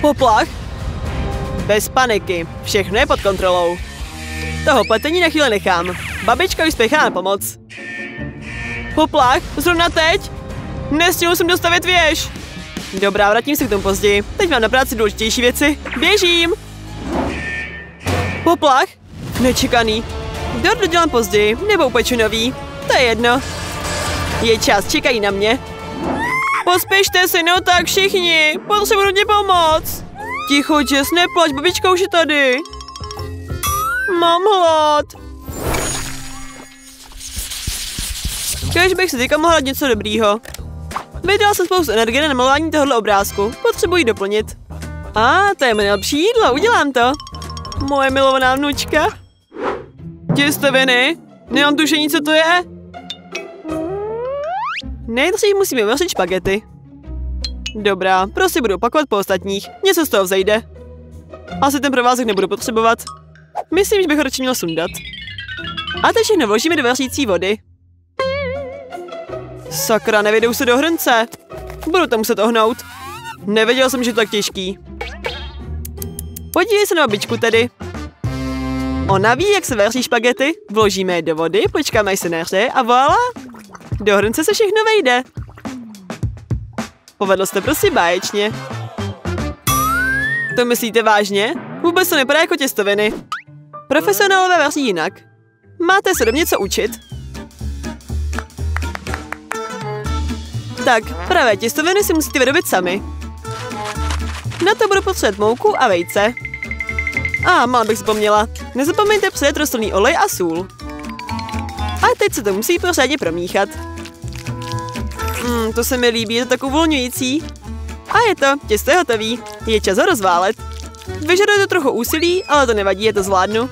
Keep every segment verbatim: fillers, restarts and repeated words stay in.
Poplach? Bez paniky, všechno je pod kontrolou. Toho pletení na chvíli nechám. Babička už spěchá na pomoc. Poplach? Zrovna teď? Nestihl jsem dostavit věž. Dobrá, vrátím se k tomu později. Teď mám na práci důležitější věci. Běžím! Poplach? Nečekaný. Dort dodělám později, nebo upeču nový. To je jedno. Je čas, čekají na mě. Pospěšte se, no tak všichni. Potřebuji hodně pomoc. Ticho, Jess, neplač, babička už je tady. Mám hlad. Kéž bych si teďka mohla dát něco dobrýho. Vydala jsem spoustu energie na namalování tohohle obrázku. Potřebuji doplnit. A ah, to je nejlepší jídlo, udělám to. Moje milovaná vnučka. Těstoviny? Nemám tušení, co to je? Nejdřív musíme vařit špagety. Dobrá, prostě budu opakovat po ostatních. Něco z toho vzejde. Asi ten provázek nebudu potřebovat. Myslím, že bych ho radši měl sundat. A teď všechno vložíme do vařící vody. Sakra, nevědou se do hrnce. Budu to muset ohnout. Nevěděl jsem, že to je tak těžký. Podívej se na babičku tedy. Ona ví, jak se vaří špagety. Vložíme je do vody, počkáme, až se nahřeje a voilà. Do hrnce se všechno vejde. Povedlo se to prostě báječně. To myslíte vážně? Vůbec to nepadá jako těstoviny. Profesionálové vaří jinak. Máte se do mě co učit? Tak, pravé těstoviny si musíte vyrobit sami. Na to budu potřebovat mouku a vejce. A, ah, mal bych vzpomněla. Nezapomeňte přidat rostlinný olej a sůl. A teď se to musí pořádně promíchat. Mm, to se mi líbí, je to tak uvolňující. A je to, těsto je hotový. Je čas ho rozválet. Vyžaduje to trochu úsilí, ale to nevadí, je to zvládnu.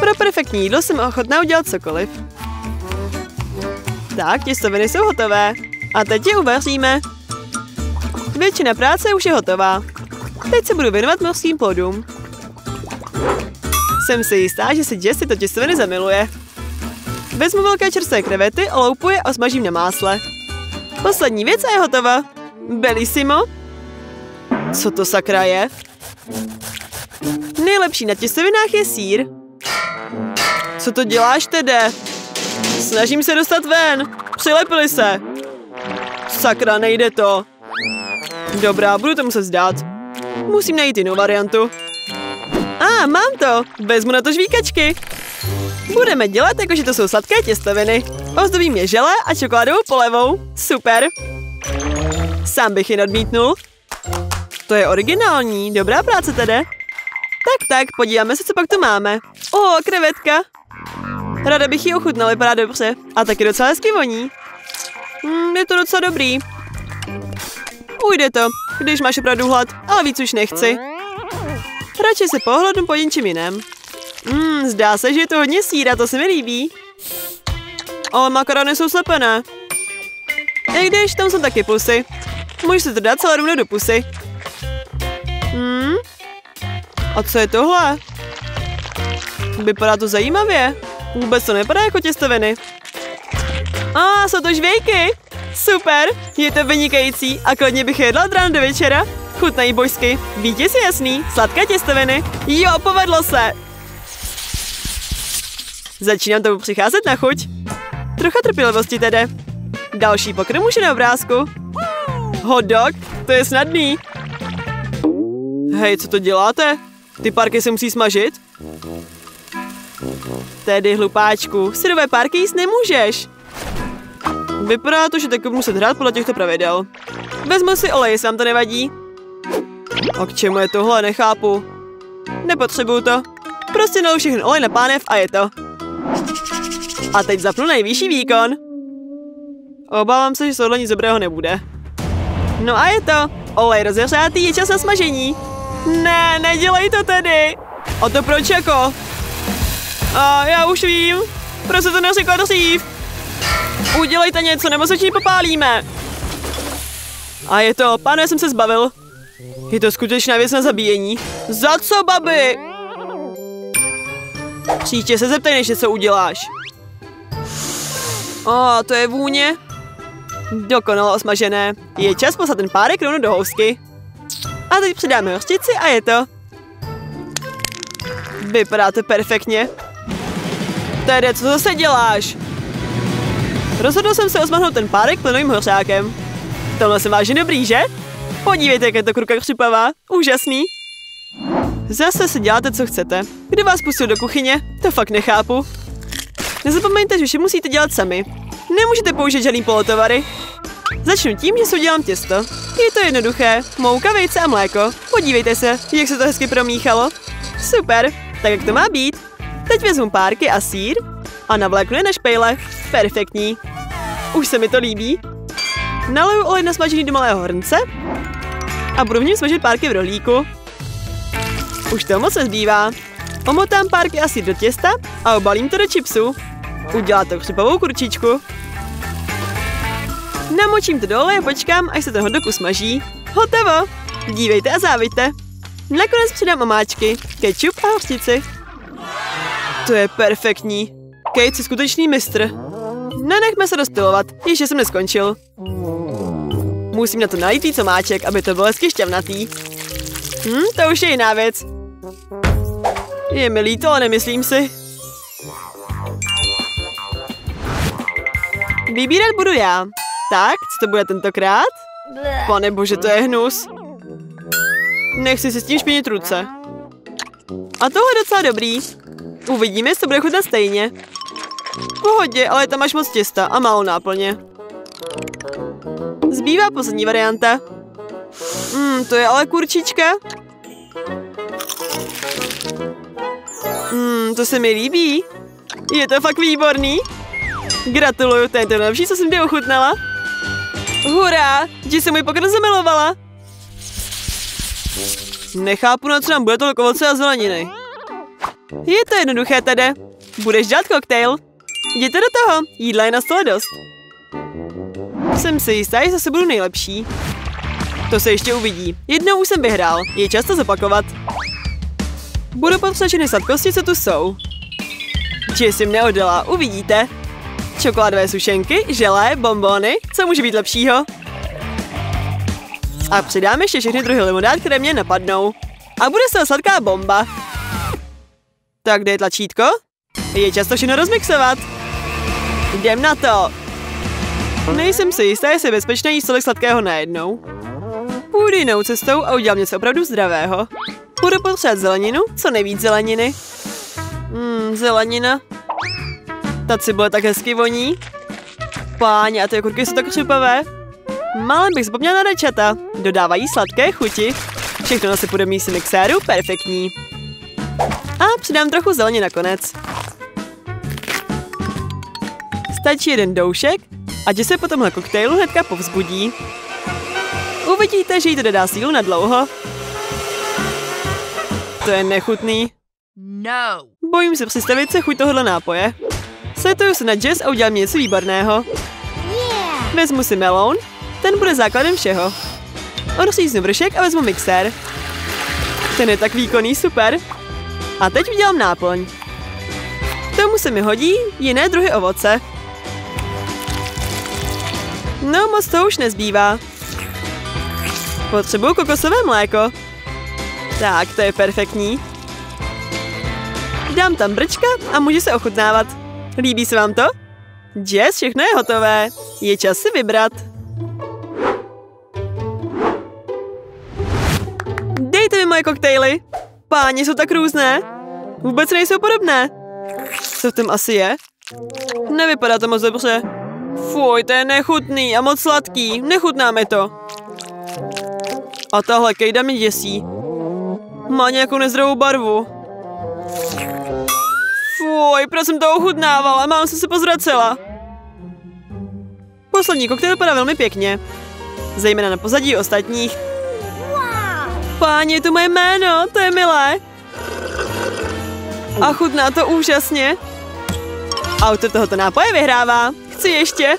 Pro perfektní jídlo jsem ochotná udělat cokoliv. Tak, těstoviny jsou hotové. A teď je uvaříme. Většina práce už je hotová. Teď se budu věnovat mořským plodům. Jsem si jistá, že si Jess to těstoviny zamiluje. Vezmu velké čerstvé krevety, oloupuji a osmažím na másle. Poslední věc a je hotová. Bellissimo. Co to sakra je? Nejlepší na těstovinách je sýr. Co to děláš tedy? Snažím se dostat ven. Přilepili se. Sakra, nejde to. Dobrá, budu to muset zdát. Musím najít jinou variantu. A, ah, mám to. Vezmu na to žvíkačky. Budeme dělat, jakože to jsou sladké těstoviny. Ozdobím je želé a čokoládovou polevou. Super. Sám bych jen odmítnul. To je originální. Dobrá práce tedy. Tak, tak, podíváme se, co pak tu máme. O, krevetka. Rada bych ji ochutnala, vypadá dobře. A taky docela hezky voní. Mm, je to docela dobrý. Ujde to, když máš opravdu hlad, ale víc už nechci. Radši se pohlednu po něčem jiném. Hmm, zdá se, že je to hodně síra, to se mi líbí. Ale makarony jsou slepené. I když, tam jsou taky pusy. Můžu se to dát celé rovnou do pusy. Hmm? A co je tohle? Vypadá to zajímavě. Vůbec to nepadá jako těstoviny. A, jsou to žvejky. Super, je to vynikající a klidně bych jedla od rána do večera. Chutnají božsky. Vítěz je jasný, sladké těstoviny. Jo, povedlo se. Začínám tomu přicházet na chuť. Trocha trpělivosti tedy. Další pokrm už je na obrázku. Hot dog? To je snadný. Hej, co to děláte? Ty párky se musí smažit? Tedy hlupáčku, syrové párky jíst nemůžeš. Vypadá to, že tak budu muset hrát podle těchto pravidel. Vezmu si olej, jestli vám to nevadí. A k čemu je tohle, nechápu. Nepotřebuju to. Prostě naliju všechny olej na pánev a je to. A teď zapnu nejvyšší výkon. Obávám se, že tohle nic dobrého nebude. No a je to. Olej rozehřátý, je čas na smažení. Ne, nedělej to tedy. A to proč jako? A já už vím. Proč se to neřekla dřív? Udělejte něco, nebo se popálíme. A je to, pane, jsem se zbavil. Je to skutečná věc na zabíjení. Za co, babi? Příště se zeptej, než něco uděláš. A to je vůně. Dokonale osmažené. Je čas poslat ten párek rovnou do housky. A teď přidáme hořčici a je to. Vypadá to perfektně. Tedy, co zase děláš? Rozhodl jsem se osmahnout ten párek plynovým hořákem. Tohle se vážně dobrý, že? Podívejte, jak je to kruka křupavá. Úžasný. Zase si děláte, co chcete. Kdo vás pustil do kuchyně? To fakt nechápu. Nezapomeňte, že vše musíte dělat sami. Nemůžete použít žádný polotovary. Začnu tím, že si udělám těsto. Je to jednoduché. Mouka, vejce a mléko. Podívejte se, jak se to hezky promíchalo. Super, tak jak to má být. Teď vezmu párky a sýr a navléknu je na špejle. Perfektní. Už se mi to líbí. Naliju olej nasmažený do malého hrnce a budu v něm smažit párky v rohlíku. Už to moc nezbývá. Omotám párky a sýr do těsta a obalím to do chipsu. Udělá to křupavou kurčičku. Namočím to do oleje a počkám, až se ten hot dog usmaží. Hotovo! Dívejte a záviďte. Nakonec přidám omáčky, kečup a hořčici. To je perfektní. Kate je skutečný mistr. Nenechme se rozptylovat, ještě jsem neskončil. Musím na to nalít víc omáček, aby to bylo hezky šťavnatý. Hm, to už je jiná věc. Je mi líto, ale nemyslím si. Vybírat budu já. Tak, co to bude tentokrát? Pane bože, to je hnus. Nechci si s tím špinit ruce. A tohle je docela dobrý. Uvidíme, jestli to bude chutnat stejně. V pohodě, ale tam máš moc těsta a málo náplně. Zbývá poslední varianta. Mmm, to je ale kurčička. Mmm, to se mi líbí. Je to fakt výborný. Gratuluju, to je to nejlepší, co jsem kdy ochutnala. Hurá, že se můj pokrm zamilovala. Nechápu, na co nám bude tolik ovoce a zeleniny. Je to jednoduché tady. Budeš dělat koktejl. Jděte do toho, jídla je na stole dost. Jsem si jistá, že zase budu nejlepší. To se ještě uvidí. Jednou už jsem vyhrál, je čas to zopakovat. Budu potřebovat sladkosti, co tu jsou. Jessie mě odolá, uvidíte. Čokoládové sušenky, želé, bonbony, co může být lepšího? A přidám ještě všechny druhy limonád, které mě napadnou. A bude se sladká bomba. Tak kde je tlačítko? Je čas to všechno rozmixovat. Jdem na to. Nejsem si jistá, jestli je bezpečné jíst tolik sladkého najednou. Půjdu jinou cestou a udělám něco opravdu zdravého. Budu potřebovat zeleninu, co nejvíc zeleniny. Mmm, zelenina. Ta cibule tak hezky voní. Páni, a ty okurky jsou tak křupavé. Málem bych vzpomněla na rajčata. Dodávají sladké chuti. Všechno nasypu do mísy mixéru, perfektní. A přidám trochu zelení nakonec. Stačí jeden doušek, ať se po tomhle koktejlu hnedka povzbudí. Uvidíte, že jí to dodá sílu na dlouho. To je nechutný. No. Bojím se představit se chuť tohohle nápoje. Setuju se na jazz a udělám něco výborného. Yeah. Vezmu si meloun, ten bude základem všeho. Odříznu vršek a vezmu mixér. Ten je tak výkonný, super. A teď udělám náplň. K tomu se mi hodí jiné druhy ovoce. No, moc toho už nezbývá. Potřebuju kokosové mléko. Tak, to je perfektní. Dám tam brčka a může se ochutnávat. Líbí se vám to? Jazz, všechno je hotové. Je čas si vybrat. Dejte mi moje koktejly. Páni, jsou tak různé. Vůbec nejsou podobné. Co v tom asi je? Nevypadá to moc dobře. Fuj, to je nechutný a moc sladký. Nechutná mi to. A tahle kejda mi děsí. Má nějakou nezdravou barvu. Fuj, proč jsem to ochutnávala? Mám se se pozvracela. Poslední koktejl padá velmi pěkně. Zejména na pozadí ostatních. Páni, je to moje jméno, to je milé. A chutná to úžasně. Autor tohoto nápoje vyhrává. Chci ještě.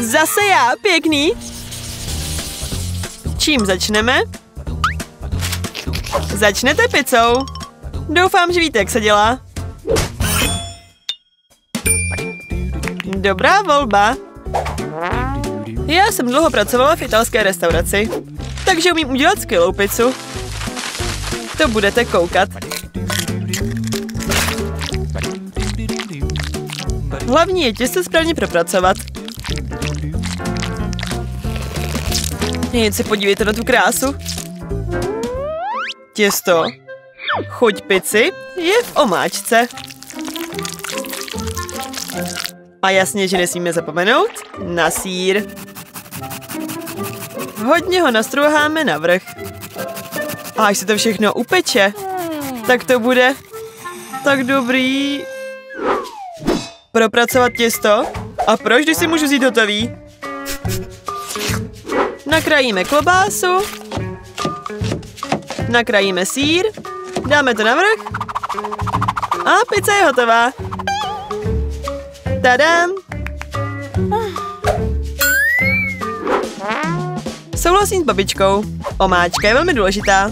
Zase já, pěkný. Čím začneme? Začnete pizzou. Doufám, že víte, jak se dělá. Dobrá volba. Já jsem dlouho pracovala v italské restauraci. takže umím udělat skvělou pizzu. To budete koukat. Hlavní je těsto správně propracovat. Jen se podívejte na tu krásu. Těsto. Chuť pici je v omáčce. A jasně, že nesmíme zapomenout na sýr. Hodně ho nastrouháme na vrch. A až se to všechno upeče, tak to bude tak dobrý. Propracovat těsto? A proč, když si můžu vzít hotový? Nakrájíme klobásu. Nakrájíme sýr. Dáme to na vrch. A pizza je hotová. Tadám! Souhlasím s babičkou. Omáčka je velmi důležitá.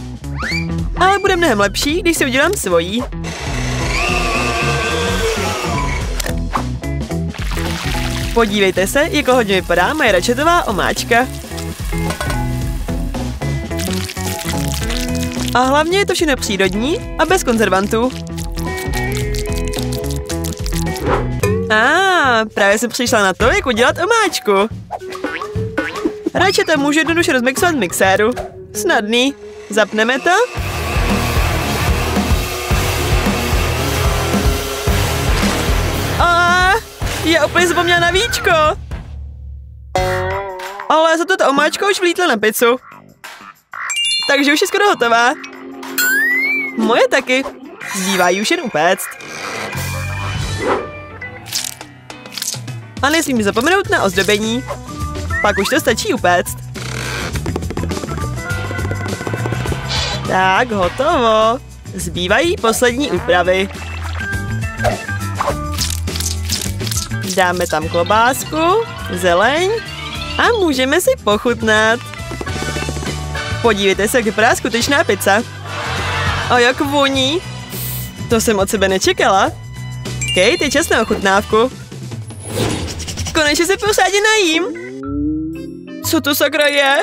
Ale bude mnohem lepší, když si udělám svojí. Podívejte se, jak hodně vypadá moje račetová omáčka. A hlavně je to všechno přírodní a bez konzervantů. A ah, právě jsem přišla na to, jak udělat omáčku. Radši tam můžu jednoduše rozmixovat v mixéru. Snadný. Zapneme to. A já opět zapomněla na víčko. Ale za toto omáčko už vlítla na pizzu. Takže už je skoro hotová. Moje taky. Zbývá ji už jen upéct. A nesmím zapomenout na ozdobení. Pak už to stačí upéct. Tak, hotovo. Zbývají poslední úpravy. Dáme tam klobásku, zeleň a můžeme si pochutnat. Podívejte se, jak vypadá skutečná pizza. A jak voní. To jsem od sebe nečekala. Kate, je čas na ochutnávku. Konečně se pořádně najím. Co to sakra je?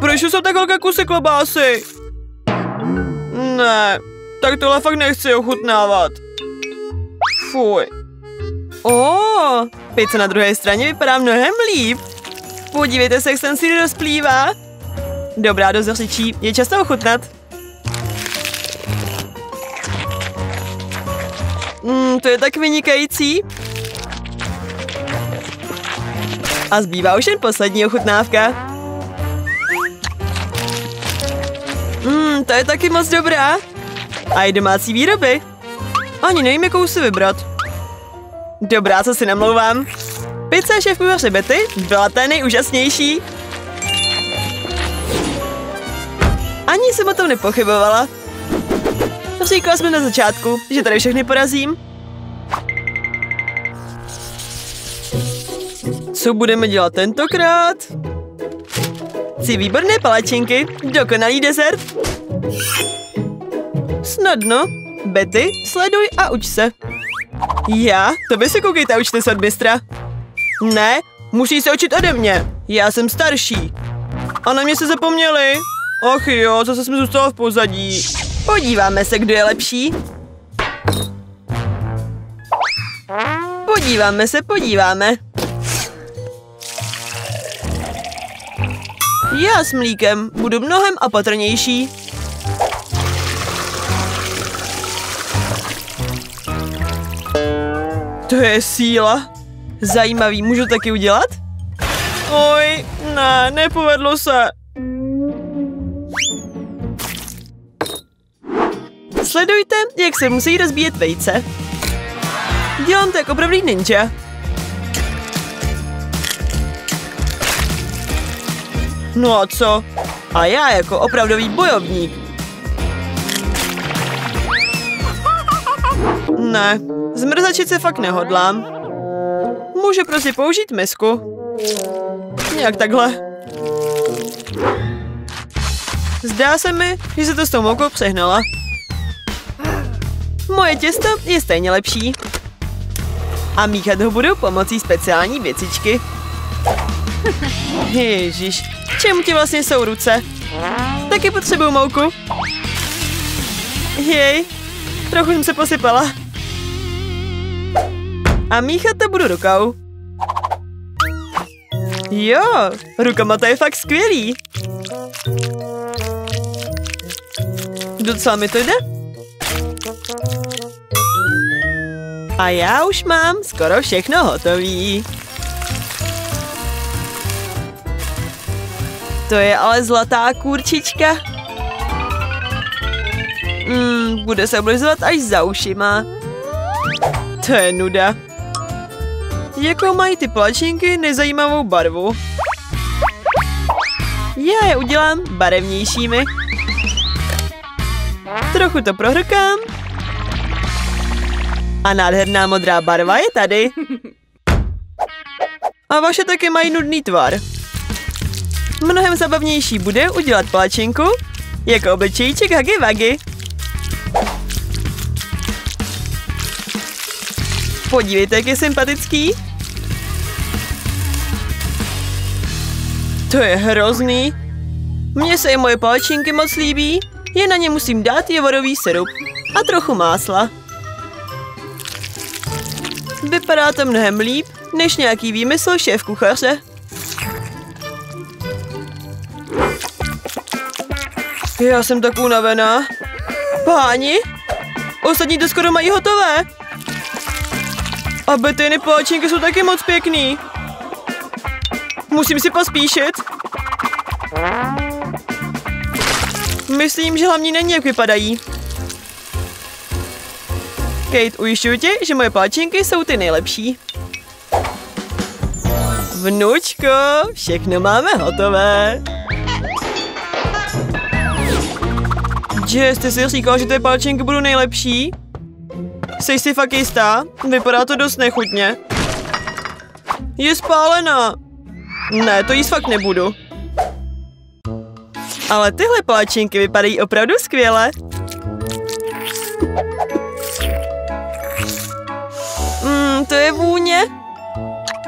Proč jsou tak velké kusy klobásy? Ne, tak tohle fakt nechci ochutnávat. Fuj. O, pizza na druhé straně vypadá mnohem líp. Podívejte se, jak se ten sýr rozplývá. Dobrá, dost dořečí, je často ochutnat. Mm, to je tak vynikající. A zbývá už jen poslední ochutnávka. Mmm, to je taky moc dobrá. A i domácí výroby. Ani nevím, jakou si vybrat. Dobrá, co si namlouvám. Pizza šéfova Betty byla ta nejúžasnější. Ani jsem o tom nepochybovala. Říkala jsem na začátku, že tady všechny porazím. Co budeme dělat tentokrát? Chci výborné palačinky, dokonalý desert. Snadno. Betty, sleduj a uč se. Já? To by se koukejte a učte se od mistra. Ne, musí se učit ode mě. Já jsem starší. A na mě se zapomněli. Ach jo, zase jsem zůstala v pozadí. Podíváme se, kdo je lepší. Podíváme se, podíváme. Já s mlíkem budu mnohem opatrnější. To je síla. Zajímavý, můžu taky udělat? Oj, ne, nepovedlo se. Sledujte, jak se musí rozbíjet vejce. Dělám to jako opravdu ninja. No a co? A já jako opravdový bojovník. Ne, zmrzačit se fakt nehodlám. Můžu prostě použít misku. Nějak takhle. Zdá se mi, že se to s tou moukou přehnala. Moje těsto je stejně lepší. A míchat ho budu pomocí speciální věcičky. Ježiš. čemu ti vlastně jsou ruce? Taky potřebuju mouku. Jej, trochu jsem se posypala. A míchat to budu rukou. Jo, rukama to je fakt skvělý. Docela mi to jde. A já už mám skoro všechno hotový. To je ale zlatá kurčička. Mm, bude se oblizovat až za ušima. To je nuda. Jakou mají ty palačinky nezajímavou barvu? Já je udělám barevnějšími. Trochu to prohrkám. A nádherná modrá barva je tady. A vaše taky mají nudný tvar. Mnohem zabavnější bude udělat palačinku jako obličejček Huggy Wuggy. Podívejte, jak je sympatický. To je hrozný. Mně se i moje palačinky moc líbí. Jen na ně musím dát javorový sirup a trochu másla. Vypadá to mnohem líp, než nějaký výmysl šéfkuchaře. Já jsem tak unavená. Páni, ostatní to skoro mají hotové. A betejny palačinky jsou taky moc pěkný. Musím si pospíšit. Myslím, že hlavně není, jak vypadají. Kate, ujišťuji tě, že moje palačinky jsou ty nejlepší. Vnučko, všechno máme hotové. Jess, ty si říkal, že ty palačinky budou nejlepší? Jsi si fakt jistá? Vypadá to dost nechutně. Je spálená. Ne, to jíst fakt nebudu. Ale tyhle palačinky vypadají opravdu skvěle. Mmm, to je vůně.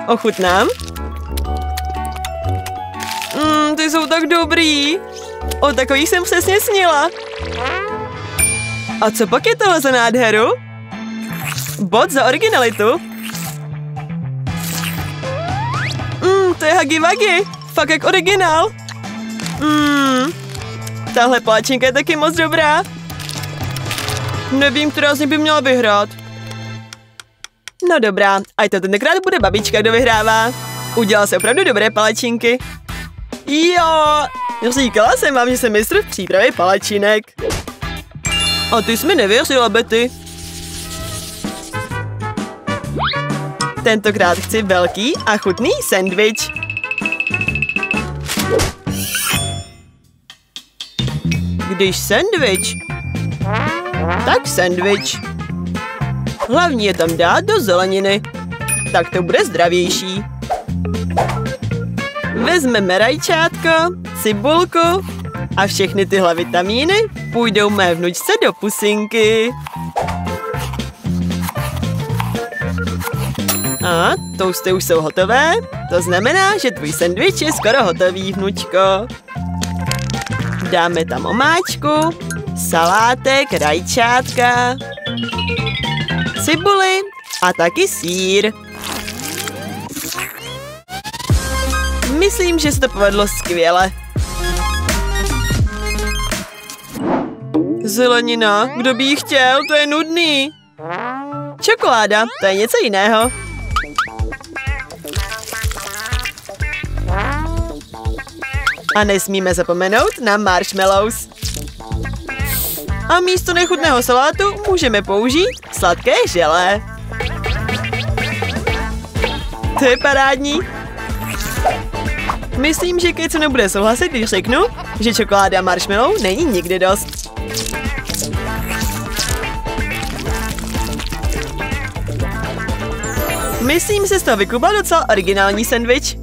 Ochutnám. Mmm, ty jsou tak dobrý. O takových jsem přesně snila. A co pak je tohle za nádheru? Bod za originalitu. Mmm, to je Huggy Wuggy. Fakt jak originál. Mmm, tahle palačinka je taky moc dobrá. Nevím, která z nich by měla vyhrát. No dobrá, ať to tenkrát bude babička, kdo vyhrává. Udělal se opravdu dobré palačinky. Jo, říkala jsem vám, že jsem mistr v přípravě palačinek. A ty jsi mi nevěřila, Betty. Tentokrát chci velký a chutný sendvič. Když sendvič, tak sendvič. Hlavně je tam dát do zeleniny. Tak to bude zdravější. Vezmeme rajčátko, cibulku a všechny tyhle vitamíny půjdou mé vnučce do pusinky. A toasty už jsou hotové. To znamená, že tvůj sendvič je skoro hotový, vnučko. Dáme tam omáčku, salátek, rajčátka, cibuli a taky sýr. Myslím, že se to povedlo skvěle. Zelenina, kdo by ji chtěl, to je nudný. Čokoláda, to je něco jiného. A nesmíme zapomenout na marshmallows. A místo nechutného salátu můžeme použít sladké želé. To je parádní. Myslím, že Kate se nebude souhlasit, když řeknu, že čokoláda marshmallow není nikdy dost. Myslím, že z toho vykubal docela originální sendvič.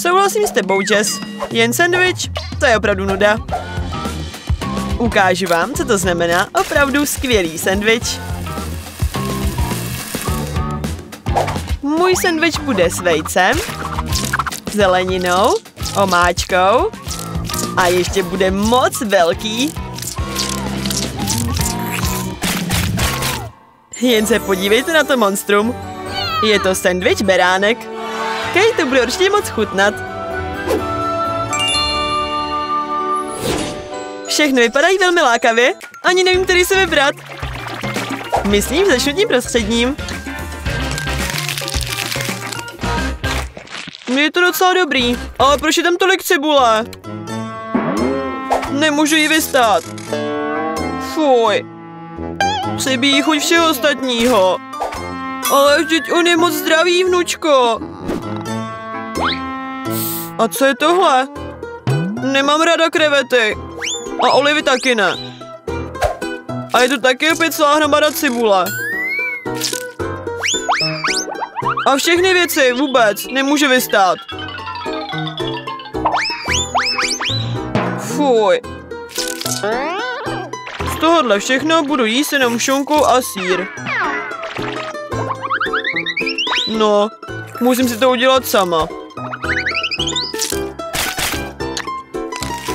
Souhlasím s tebou, Jess. Jen sendvič, to je opravdu nuda. Ukážu vám, co to znamená opravdu skvělý sendvič. Můj sendvič bude s vejcem zeleninou, omáčkou a ještě bude moc velký. Jen se podívejte na to monstrum. Je to sendvič beránek. Kej, to bude určitě moc chutnat. Všechny vypadají velmi lákavě. Ani nevím, který se vybrat. Myslím, že začnu tím prostředním. Je to docela dobrý. Ale proč je tam tolik cibule? Nemůžu ji vystát. Fuj. Přibíjí chuť všeho ostatního. Ale vždyť on je moc zdravý, vnučko. A co je tohle? Nemám ráda krevety. A olivy taky ne. A je to taky opět celá hromada cibule. A všechny věci vůbec nemůže vystát. Fuj. Z tohohle všechno budu jíst jenom šunku a sýr. No, musím si to udělat sama.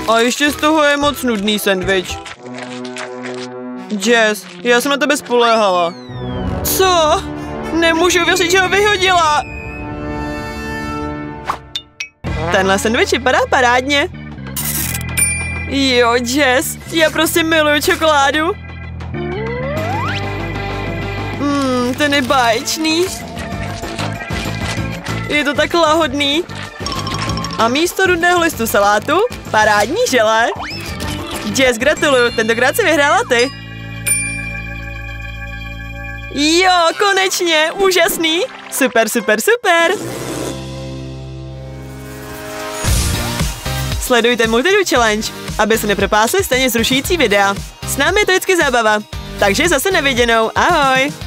A ještě z toho je moc nudný sendvič. Jess, já jsem na tebe spoléhala. Co? Nemůžu věřit, že ho vyhodila. Tenhle sendvič vypadá parádně. Jo, Jess, já prostě miluju čokoládu. Mmm, ten je báječný. Je to tak lahodný. A místo rudného listu salátu parádní želé. Jess, gratuluju, tentokrát si vyhrála ty. Jo, konečně, úžasný. Super, super, super. Sledujte Multi D O Challenge, aby se nepropásli stejně zrušující videa. S námi je to vždycky zábava. Takže zase neviděnou, ahoj.